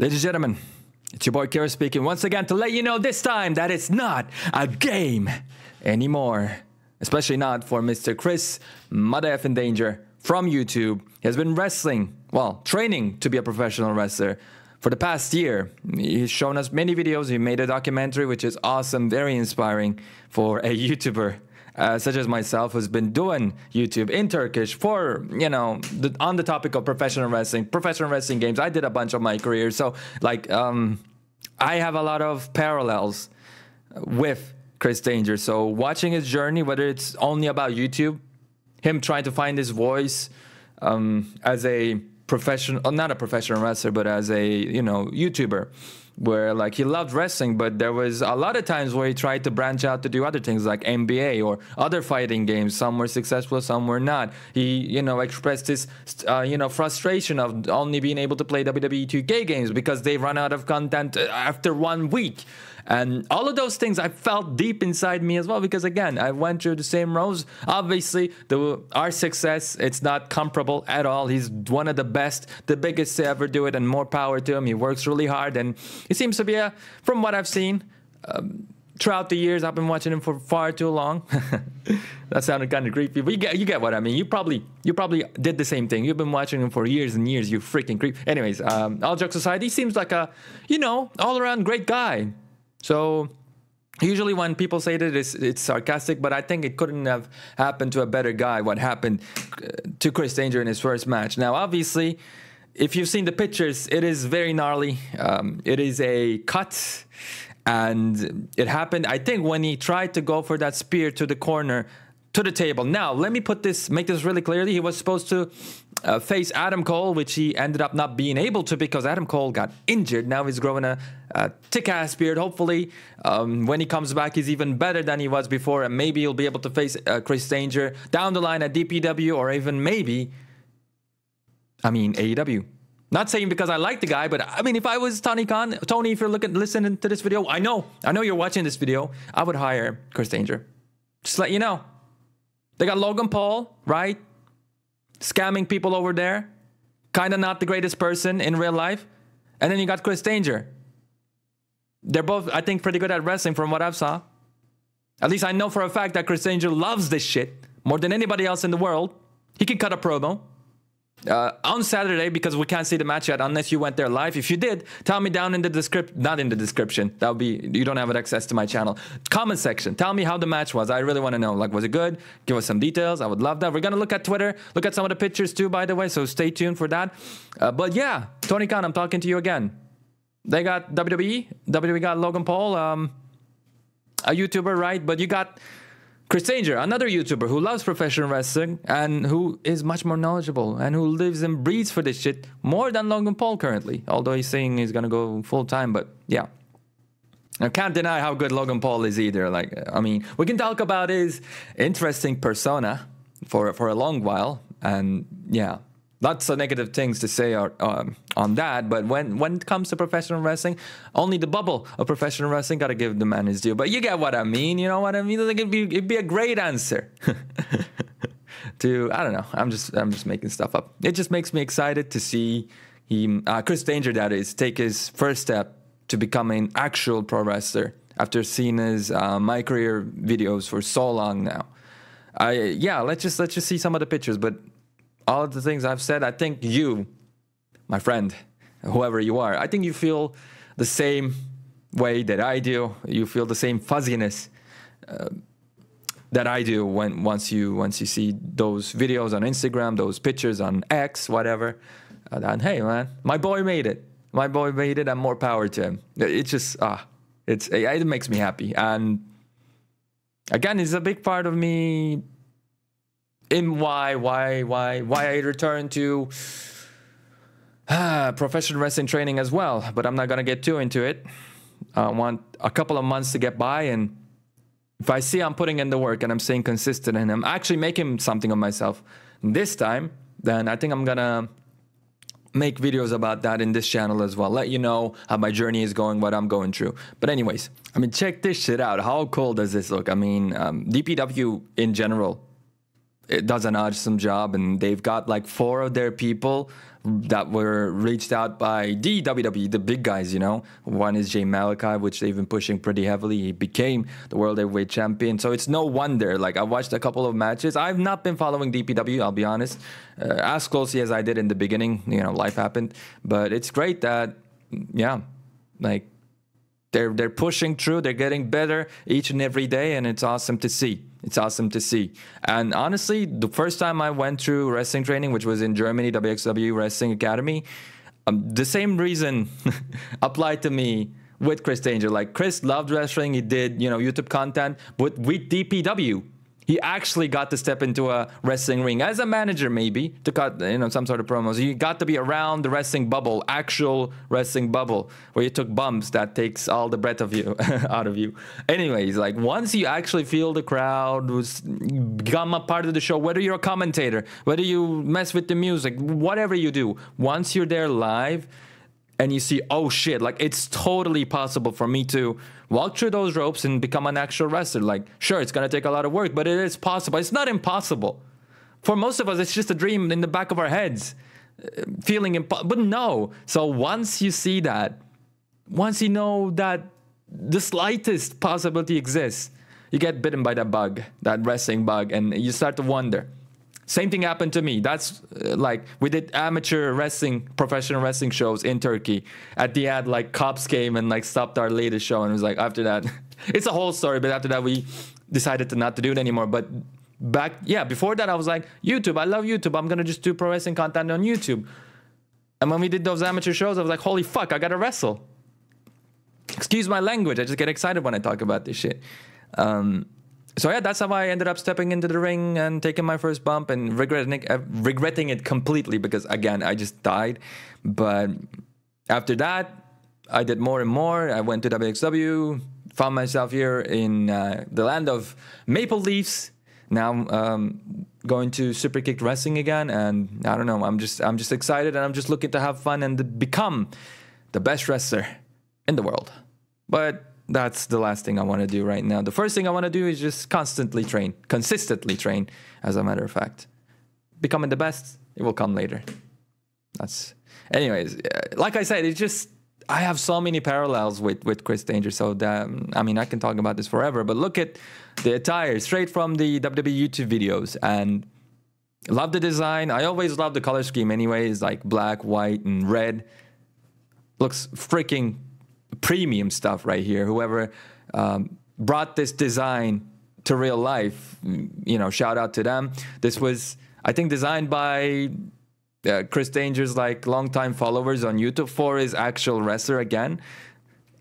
Ladies and gentlemen, it's your boy Kira speaking once again to let you know this time that it's not a game anymore. Especially not for Mr. Chris Motherf Danger from YouTube. He has been wrestling, well, training to be a professional wrestler for the past year. He's shown us many videos. He made a documentary, which is awesome, very inspiring for a YouTuber such as myself, who's been doing YouTube in Turkish for, you know, on the topic of professional wrestling games. I did a bunch of my career. So, like, I have a lot of parallels with Chris Danger. So watching his journey, whether it's only about YouTube, him trying to find his voice as a professional, not a professional wrestler, but as a, you know, YouTuber, where like he loved wrestling, but there was a lot of times where he tried to branch out to do other things like NBA or other fighting games. Some were successful, some were not. He, you know, expressed his, you know, frustration of only being able to play WWE 2K games because they run out of content after 1 week. And all of those things I felt deep inside me as well, because again, I went through the same rows. Obviously, our success, it's not comparable at all. He's one of the best, the biggest to ever do it, and more power to him. He works really hard, and he seems to be, from what I've seen, throughout the years, I've been watching him for far too long. That sounded kind of creepy, but you get what I mean. You probably did the same thing. You've been watching him for years and years, you freaking creep. Anyways, all jokes aside, he seems like a, you know, all-around great guy. So usually when people say that, it's sarcastic, but I think it couldn't have happened to a better guy, what happened to Chris Danger in his first match. Now, obviously, if you've seen the pictures, it is very gnarly. It is a cut, and it happened, I think, when he tried to go for that spear to the corner, to the table. Now, let me make this really clearly. He was supposed to face Adam Cole, which he ended up not being able to because Adam Cole got injured. Now he's growing a thick-ass beard. Hopefully, when he comes back, he's even better than he was before, and maybe he'll be able to face Chris Danger down the line at DPW, or even maybe, I mean, AEW. Not saying because I like the guy, but I mean, if I was Tony Khan, Tony, if you're listening to this video, I know you're watching this video, I would hire Chris Danger. Just let you know. They got Logan Paul, right? Scamming people over there. Kind of not the greatest person in real life. And then you got Chris Danger. They're both, I think, pretty good at wrestling from what I've saw. At least I know for a fact that Chris Danger loves this shit more than anybody else in the world. He can cut a promo. On Saturday, because we can't see the match yet unless you went there live. If you did, tell me down in the description, not in the description, that would be, you don't have access to my channel, comment section, tell me how the match was. I really want to know, like, was it good? Give us some details, I would love that. We're gonna look at Twitter, look at some of the pictures too, by the way, so stay tuned for that. But yeah, Tony Khan, I'm talking to you again. They got WWE got Logan Paul, a YouTuber, right? But you got Chris Danger, another YouTuber who loves professional wrestling and who is much more knowledgeable and who lives and breathes for this shit more than Logan Paul currently. Although he's saying he's gonna go full-time, but yeah. I can't deny how good Logan Paul is either. Like, I mean, we can talk about his interesting persona for a long while. And yeah, lots of negative things to say on that. But when it comes to professional wrestling, only the bubble of professional wrestling, gotta give the man his due. But you get what I mean, you know what I mean? Like, it'd be a great answer to, I don't know, I'm just making stuff up. It just makes me excited to see him, Chris Danger, that is, take his first step to becoming an actual pro wrestler after seeing his my career videos for so long now. Yeah, let's just see some of the pictures, but all of the things I've said, I think you, my friend, whoever you are, I think you feel the same way that I do. You feel the same fuzziness that I do when once you see those videos on Instagram, those pictures on X, whatever. And hey, man, my boy made it. My boy made it, and more power to him. It's just it makes me happy. And again, it's a big part of me. In why I return to professional wrestling training as well. But I'm not going to get too into it. I want a couple of months to get by. And if I see I'm putting in the work and I'm staying consistent and I'm actually making something of myself this time, then I think I'm going to make videos about that in this channel as well. Let you know how my journey is going, what I'm going through. But anyways, I mean, check this shit out. How cool does this look? I mean, DPW in general it does an awesome job, and they've got like 4 of their people that were reached out by the WWE, the big guys, you know. One is Jay Malachi, which they've been pushing pretty heavily. He became the World Heavyweight Champion, so it's no wonder. Like, I watched a couple of matches. I've not been following DPW, I'll be honest, as closely as I did in the beginning. You know, life happened, but it's great that, yeah, like they're pushing through. They're getting better each and every day, and it's awesome to see. It's awesome to see. And honestly, the first time I went through wrestling training, which was in Germany, WXW Wrestling Academy, the same reason applied to me with Chris Danger. Like, Chris loved wrestling. He did, you know, YouTube content. But with DPW, he actually got to step into a wrestling ring as a manager, maybe, to cut, you know, some sort of promos. You got to be around the wrestling bubble, actual wrestling bubble, where you took bumps that takes all the breath of you out of you. Anyways, like, once you actually feel the crowd, become a part of the show, whether you're a commentator, whether you mess with the music, whatever you do, once you're there live and you see, oh shit, like, it's totally possible for me to walk through those ropes and become an actual wrestler. Like, sure, it's going to take a lot of work, but it is possible. It's not impossible. For most of us, it's just a dream in the back of our heads, feeling impossible. But no. So once you see that, once you know that the slightest possibility exists, you get bitten by that bug, that wrestling bug, and you start to wonder. Same thing happened to me. That's like, we did amateur wrestling, professional wrestling shows in Turkey. At the end, like, cops came and like stopped our latest show, and it was like, after that, it's a whole story, but after that we decided to not to do it anymore. But back, yeah, before that I was like, YouTube, I love YouTube. I'm gonna just do pro wrestling content on YouTube. And when we did those amateur shows, I was like, holy fuck, I gotta wrestle. Excuse my language, I just get excited when I talk about this shit. So yeah, that's how I ended up stepping into the ring and taking my first bump and regretting it completely, because, again, I just died. But after that, I did more and more. I went to WXW, found myself here in the land of Maple Leafs. Now going to Superkick Wrestling again, and I don't know. I'm just excited, and I'm just looking to have fun and to become the best wrestler in the world. But that's the last thing I want to do right now. The first thing I want to do is just consistently train, as a matter of fact. Becoming the best, it will come later. That's, anyways, like I said, it's just, I have so many parallels with Chris Danger. So that, I mean, I can talk about this forever, but look at the attire straight from the WWE YouTube videos, and love the design. I always love the color scheme anyways, like black, white, and red. Looks freaking premium stuff right here. Whoever brought this design to real life, you know, shout out to them. This was, I think, designed by Chris Danger's like longtime followers on YouTube for his actual wrestler again.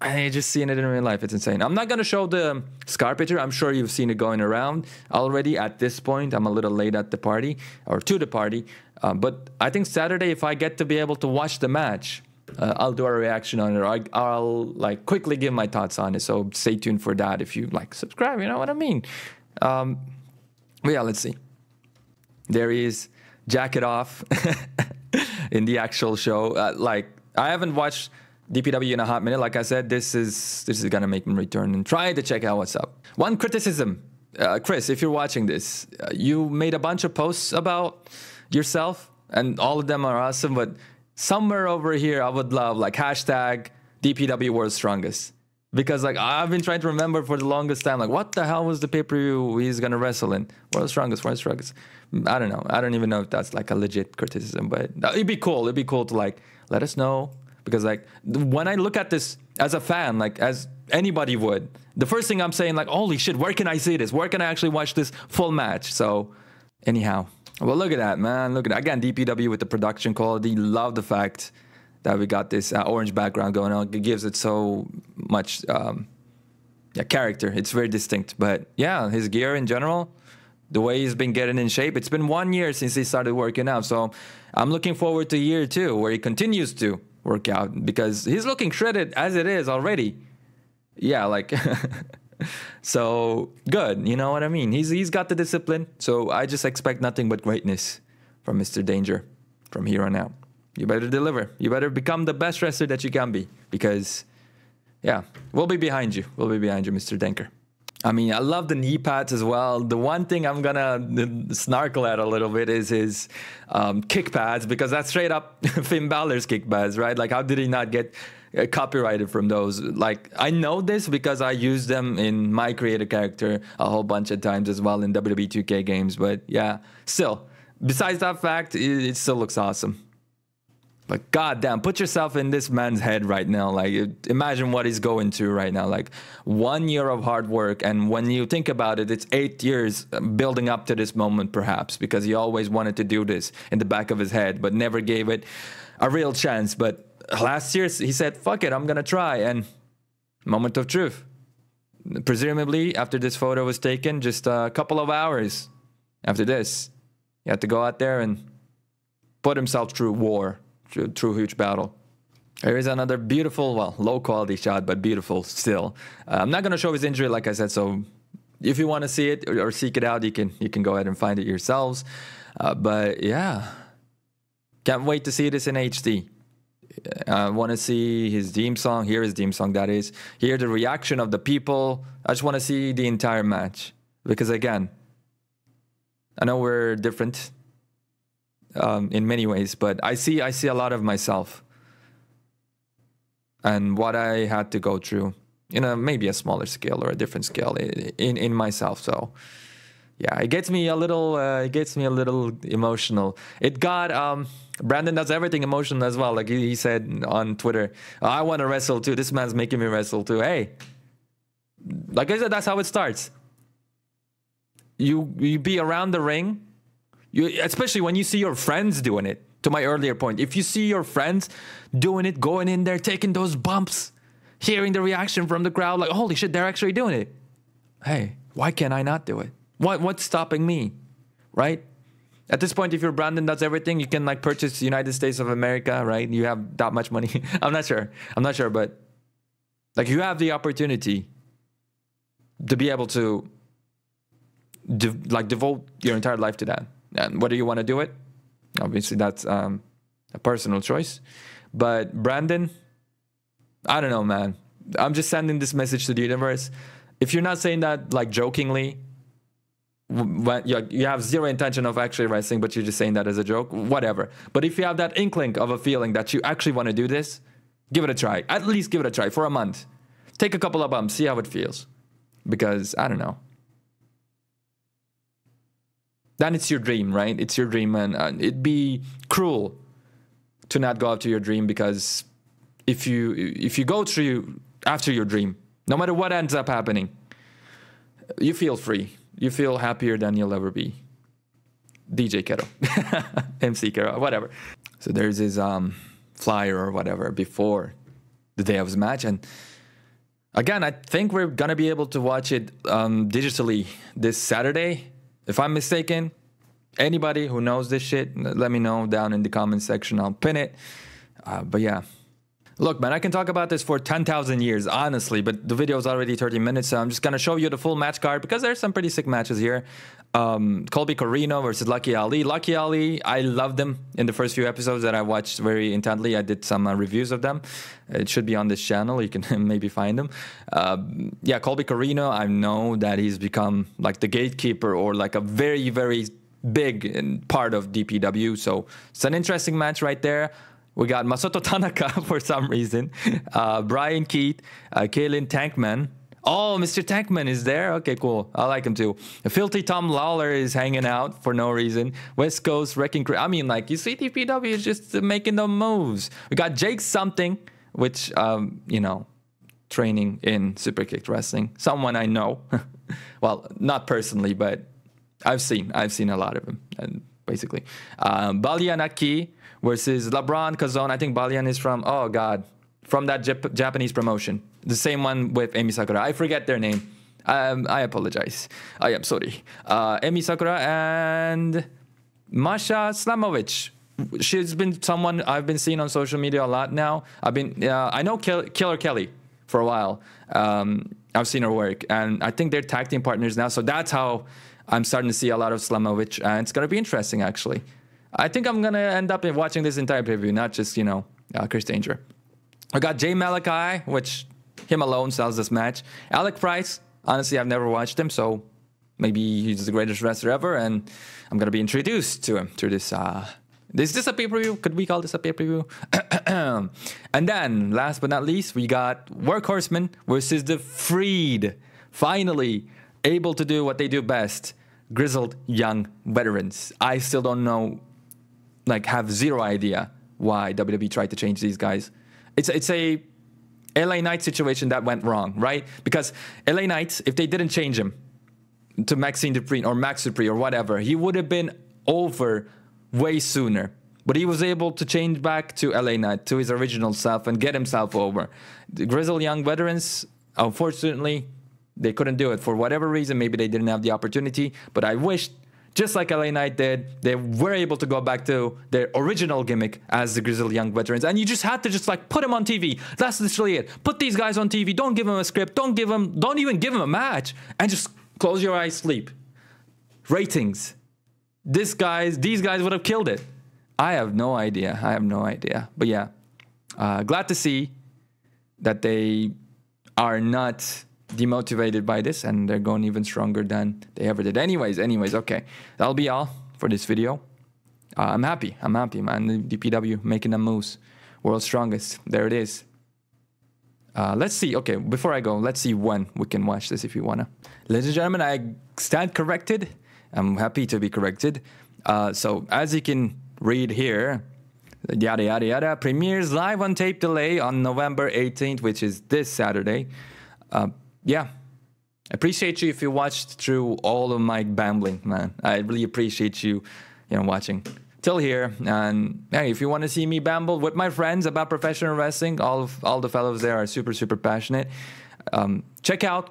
I just seen it in real life. It's insane. I'm not gonna show the scar picture. I'm sure you've seen it going around already at this point. I'm a little late at the party, or to the party, but I think Saturday, if I get to be able to watch the match, I'll do a reaction on it. I'll like quickly give my thoughts on it, so stay tuned for that. If you like, subscribe, you know what I mean. But yeah, let's see. There he is, jacket off in the actual show. Like, I haven't watched DPW in a hot minute. Like I said, this is gonna make me return and try to check out what's up. One criticism, Chris, if you're watching this, you made a bunch of posts about yourself, and all of them are awesome, but somewhere over here, I would love like hashtag DPW World's Strongest, because like I've been trying to remember for the longest time, like, what the hell was the pay-per-view he's gonna wrestle in? World's Strongest, World's Strongest. I don't know. I don't even know if that's like a legit criticism, but it'd be cool. It'd be cool to like let us know, because like when I look at this as a fan, like as anybody would, the first thing I'm saying like, holy shit, where can I see this? Where can I actually watch this full match? So anyhow. Well, look at that, man. Look at that. Again, DPW with the production quality. Love the fact that we got this orange background going on. It gives it so much yeah, character. It's very distinct. But yeah, his gear in general, the way he's been getting in shape. It's been 1 year since he started working out. So I'm looking forward to year 2, where he continues to work out, because he's looking shredded as it is already. Yeah, like... So good, you know what I mean. He's got the discipline, so I just expect nothing but greatness from Mr. Danger from here on out. You better deliver. You better become the best wrestler that you can be, because yeah, we'll be behind you, Mr. Danger. I mean, I love the knee pads as well. The one thing I'm going to snarkle at a little bit is his kick pads, because that's straight up Finn Balor's kick pads, right? Like, how did he not get copyrighted from those? Like, I know this because I use them in my creator character a whole bunch of times as well in WWE 2K games. But yeah, still, besides that fact, it still looks awesome. Like, goddamn, put yourself in this man's head right now. Like, imagine what he's going through right now. Like, 1 year of hard work. And when you think about it, it's 8 years building up to this moment, perhaps, because he always wanted to do this in the back of his head, but never gave it a real chance. But last year, he said, fuck it, I'm going to try. And moment of truth. Presumably, after this photo was taken, just a couple of hours after this, he had to go out there and put himself through war. True huge battle. Here is another beautiful, well, low quality shot, but beautiful still. I'm not going to show his injury, like I said, so if you want to see it or seek it out, you can go ahead and find it yourselves. But yeah, can't wait to see this in HD. I want to see his theme song. Hear his theme song, that is. Hear the reaction of the people. I just want to see the entire match, because again, I know we're different in many ways, but I see a lot of myself and what I had to go through in a maybe a smaller scale or a different scale in myself. So yeah, it gets me a little emotional. It got Brandon does everything emotional as well. Like he said on Twitter, I want to wrestle too, this man's making me wrestle too. Hey, like I said, that's how it starts. You be around the ring. You, especially when you see your friends doing it, to my earlier point. If you see your friends doing it, going in there, taking those bumps, hearing the reaction from the crowd, like, holy shit, they're actually doing it. Hey, why can't I not do it? What's stopping me, right? At this point, if you're Brandon Does Everything, you can, like, purchase United States of America, right? You have that much money. I'm not sure, but, like, you have the opportunity to be able to, devote your entire life to that. And whether you want to do it, obviously that's a personal choice. But Brandon, I don't know, man. I'm just sending this message to the universe. If you're not saying that, like, jokingly, when you have zero intention of actually wrestling, but you're just saying that as a joke, whatever. But if you have that inkling of a feeling that you actually want to do this, give it a try. At least give it a try for a month. Take a couple of bumps, see how it feels. Because, I don't know. Then it's your dream, right? It's your dream, and it'd be cruel to not go after your dream, because if you go through after your dream, no matter what ends up happening, you feel free. You feel happier than you'll ever be. DJ Kero, MC Kero, whatever. So there's his flyer or whatever before the day of his match, and again, I think we're gonna be able to watch it digitally this Saturday. If I'm mistaken, anybody who knows this shit, let me know down in the comment section. I'll pin it. But yeah. Look, man, I can talk about this for 10,000 years, honestly. But the video is already 30 minutes, so I'm just going to show you the full match card, because there's some pretty sick matches here. Colby Corino versus Lucky Ali. Lucky Ali, I loved him in the first few episodes that I watched very intently. I did some reviews of them. It should be on this channel. You can maybe find them. Yeah, Colby Corino, I know that he's become like the gatekeeper, or like a very, very big part of DPW. So it's an interesting match right there. We got Masato Tanaka for some reason. Brian Keith, Kaylin Tankman. Oh, Mr. Tankman is there? Okay, cool. I like him too. Filthy Tom Lawler is hanging out for no reason. West Coast Wrecking Crew. I mean, like, you see DPW is just making the moves. We got Jake Something, which, you know, training in Superkick wrestling. Someone I know. Well, not personally, but I've seen a lot of him, and basically. Balianaki versus LeBron Kazon. I think Balian is from, oh God, from that Japanese promotion. The same one with Amy Sakura. I forget their name. I apologize. I am sorry. Amy Sakura and Masha Slamovich. She's been someone I've been seeing on social media a lot now. I know Killer Kelly for a while. I've seen her work, and I think they're tag team partners now. So that's how I'm starting to see a lot of Slamovich, and it's gonna be interesting actually. I think I'm going to end up watching this entire preview, not just, you know, Chris Danger. I got Jay Malachi, which him alone sells this match. Alec Price, honestly, I've never watched him, so maybe he's the greatest wrestler ever, and I'm going to be introduced to him through this. Is this a pay-per-view? Could we call this a pay-per-view? And then, last but not least, we got Workhorseman versus The Freed. Finally, able to do what they do best. Grizzled Young Veterans. I still don't know, like, have zero idea why WWE tried to change these guys. It's a LA Knight situation that went wrong, right? Because LA Knight, if they didn't change him to Maxine Dupree or Max Dupree or whatever, he would have been over way sooner. But he was able to change back to LA Knight, to his original self, and get himself over. The Grizzled Young Veterans, unfortunately, they couldn't do it for whatever reason. Maybe they didn't have the opportunity, but I wish, just like LA Knight did, they were able to go back to their original gimmick as the Grizzled Young Veterans. And you just had to just like put them on TV. That's literally it. Put these guys on TV. Don't give them a script. Don't even give them a match. And just close your eyes, sleep. Ratings. These guys would have killed it. I have no idea. I have no idea. But yeah, glad to see that they are not demotivated by this, and they're going even stronger than they ever did. Anyways, okay, that'll be all for this video. I'm happy, man. The DPW making them moves. World's Strongest, there it is. Let's see. Okay, before I go, let's see when we can watch this if you wanna. Ladies and gentlemen, I stand corrected. I'm happy to be corrected. So as you can read here, yada yada yada, premieres live on tape delay on November 18th, which is this Saturday. Yeah, appreciate you if you watched through all of my bambling, man. I really appreciate you, watching till here. And hey, if you want to see me bamble with my friends about professional wrestling, all the fellows there are super, super passionate. Come check out.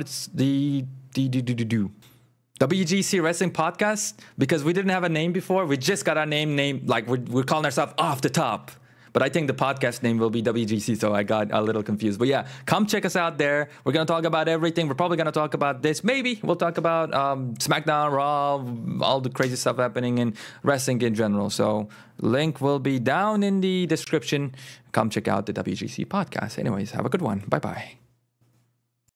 It's the WGC Wrestling Podcast, because we didn't have a name before. We just got our name. Like we're calling ourselves Off the Top. But I think the podcast name will be WGC, so I got a little confused. But yeah, come check us out there. We're going to talk about everything. We're probably going to talk about this. Maybe we'll talk about SmackDown, Raw, all the crazy stuff happening in wrestling in general. So link will be down in the description. Come check out the WGC podcast. Anyways, have a good one. Bye-bye.